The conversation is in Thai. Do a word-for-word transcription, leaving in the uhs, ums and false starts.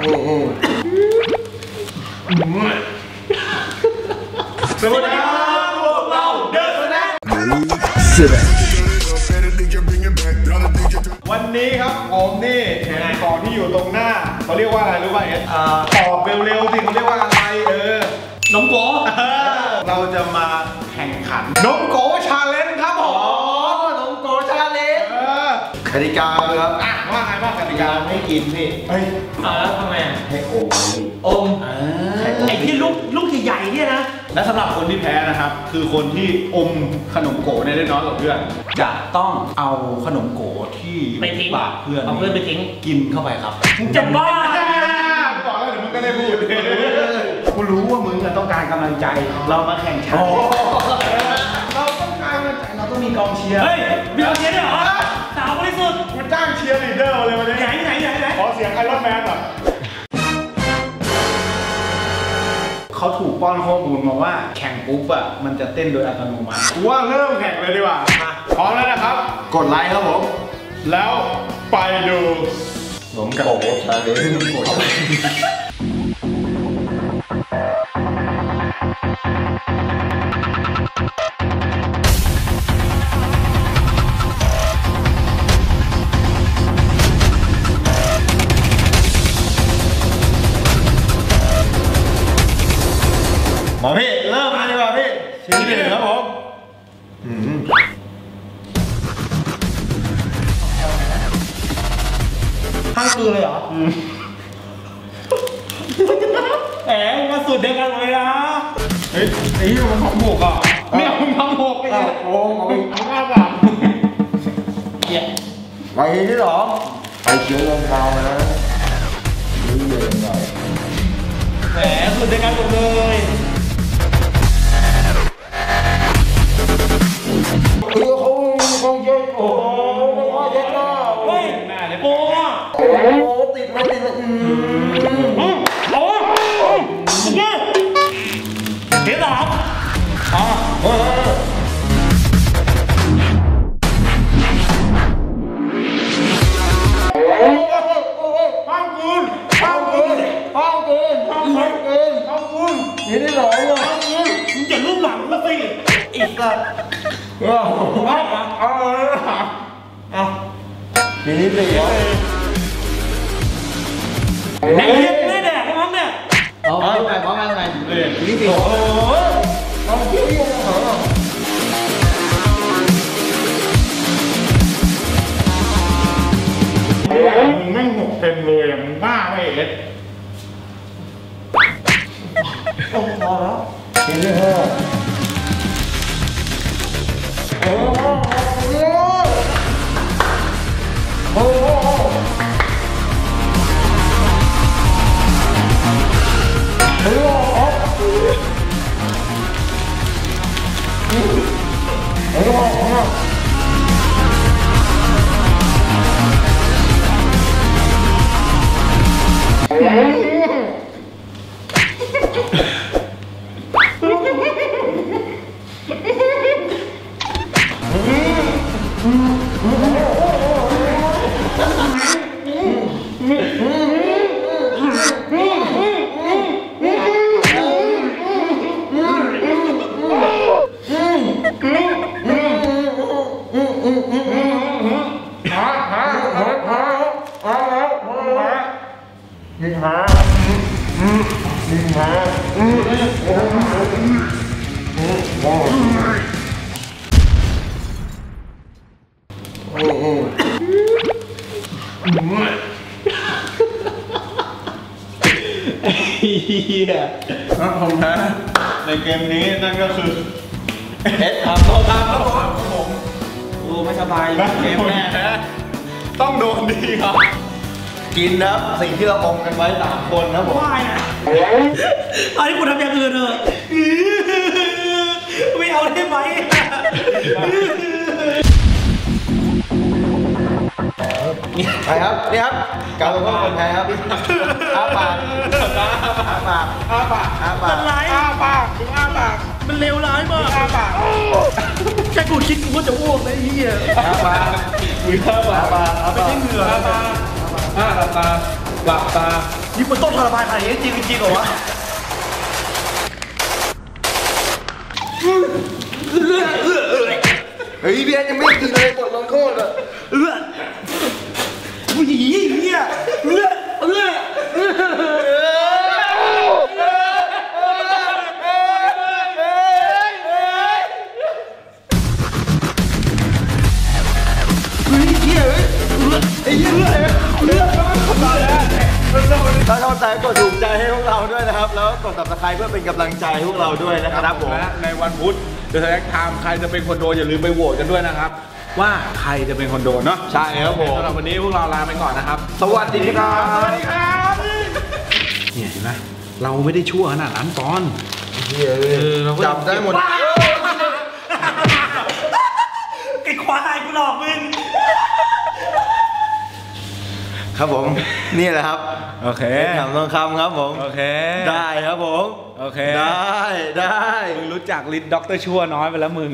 สวัสดีครับพวกเราเดอะสแน็ควันนี้ครับผมนี่เห็นของที่อยู่ตรงหน้าเขาเรียกว่าอะไรรู้ป่ะเอสตอบเร็วๆสิเขาเรียกว่าอะไรเออน้องโก้เราจะมาแข่งขันน้องโก้ชาเลนจ์ครับผมน้องโก้ชาเลนจ์กติกาครับอ่ะว่าไงบ้างกติกาไม่กินพี่เฮ้ยแล้วทำไงให้อมอมไอ้ที่ลูกลูกใหญ่ๆเนี่ยนะและสำหรับคนที่แพ้นะครับคือคนที่อมขนมโก๋ในเล่นน้อยกับเพื่อนจะต้องเอาขนมโก๋ที่ไปทิ้งบาดเพื่อนเอาเพื่อนไปทิ้งกินเข้าไปครับจะบ้าบอกแล้วเดี๋ยวมึงก็ได้พูดกูรู้ว่ามึงต้องการกำลังใจเรามาแข่งขันเราต้องการกำลังใจเราต้องมีกองเชียร์เฮ้ยมีกองเชียร์เนี่ยเหรอสาวบริสุทธิ์กูจ้างเชียร์ลีดเดอร์เลยวันนี้ไหนไหนไหนขอเสียงไอรอนแมนหน่อยเขาถูกป้อนข้อมูลมาว่าแข่งปุ๊บอ่ะมันจะเต้นโดยอัตโนมัติว่าเริ่มแข่งเลยดีกว่าพร้อมแล้วนะครับกดไลค์ครับผมแล้วไปดูหนุ่มกับโก๋ชาเลนจ์มาพี่เริ่มมาดีกว่าพี่ชิ้นที่หนึ่งครับผมห้างคือเลยเหรอแหมมาสุดเดียวกันเลยนะเฮ้ยไอ้นี่มันของหมวกอ่ะไม่เอาของหมวกไปเลยโอ้โหเอาไปทั้งหน้าหลังเย้ไปที่สองไปเขียวลงเบานะดูเย็นหน่อยแหมสุดเดียวกันหมดเลยเออเขาเขาเยอะโอ้โหเยอะมากเฮ้ยโอ้โหติดมาติดมาอืมโอ้โหเยอะเดี๋ยวนะอ๋อข้าวกุนข้าวกุนข้าวกุนข้าวกุนข้าวกุนเดี๋ยวได้หรอข้าวกุนมึงจะลุ้มหลังมาสิอีกละว้าวว้าวอ้าวอ้าวนี่นี่เลยแดกนี่แดกมั้งเนี่ยเอาไปบ้างอะไรเลยนี่สิโอ้ยเอาที่นี่เหรอมึงแม่งหกเซนเลยอ่ะมึงบ้าไหมเอ็ดโอ้พอแล้วนี่เลยเหรอโอ้โหโอ้โหโอ้โหโอ้โหครับผมนะในเกมนี้นั่นก็คือเอสครับผมครับผมดูไม่สบายเกมแน่นะต้องโดนดีครับกินนะสิ่งที่เราอมกันไว้สามคนนะผมไม่นะตอนนี้กูทำอย่างอื่นเลยไม่เอาได้ไหมไปครับนี่ครับการลงโทษคนแพ้ครับอ้าปากอ้าปากอ้าปากอ้าปากมันร้ายอ้าปากมึงอ้าปากมันเลวร้ายมากอ้าปากแค่กูคิดกูว่าจะอ้วกเลยเฮียอ้าปากมึงอ้าปากอ้าปากไม่ใช่เหงื่ออ้าปากอ้าปากปากปาก นี่มันต้นพลบายขนาดนี้จริงจริงเหรอวะเฮ้ยพี่แอนยังไม่กินเลยปวดร้อนโคตรเลยเอื้อผู้หญิงเนี่ยเอื้อเอื้อถ้าชอบใจกดถูกใจให้พวกเราด้วยนะครับแล้วกดซับสไครป์เพื่อเป็นกำลังใจพวกเราด้วยนะครับผมและในวันพุธเดอะแทร็กไทม์ใครจะเป็นคนโดนอย่าลืมไปโหวตกันด้วยนะครับว่าใครจะเป็นคนโดนเนาะใช่ครับผมสำหรับวันนี้พวกเราลาไปก่อนนะครับสวัสดีครับสวัสดีครับเนี่ยเห็นไหมเราไม่ได้ชั่วขนาดนั้นตอนจับได้หมดไอ้ควายกูหลอกมึงครับผมนี่แหละครับโอเคถามทองคำครับผมโอเคได้ครับผมโอเคได้ได้มึงรู้จักฤทธิ์ด็อกเตอร์ชั่วน้อยไปแล้วมึง